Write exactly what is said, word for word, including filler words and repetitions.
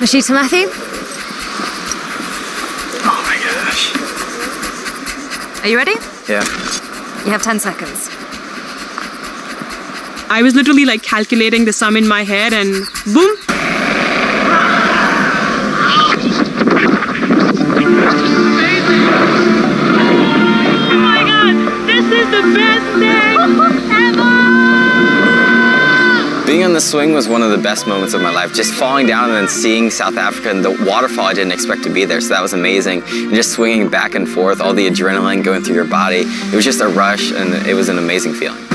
Nishita Matthew? Oh my gosh. Are you ready? Yeah. You have ten seconds. I was literally like calculating the sum in my head and boom. Being on the swing was one of the best moments of my life. Just falling down and then seeing South Africa and the waterfall, I didn't expect to be there, so that was amazing. And just swinging back and forth, all the adrenaline going through your body, it was just a rush and it was an amazing feeling.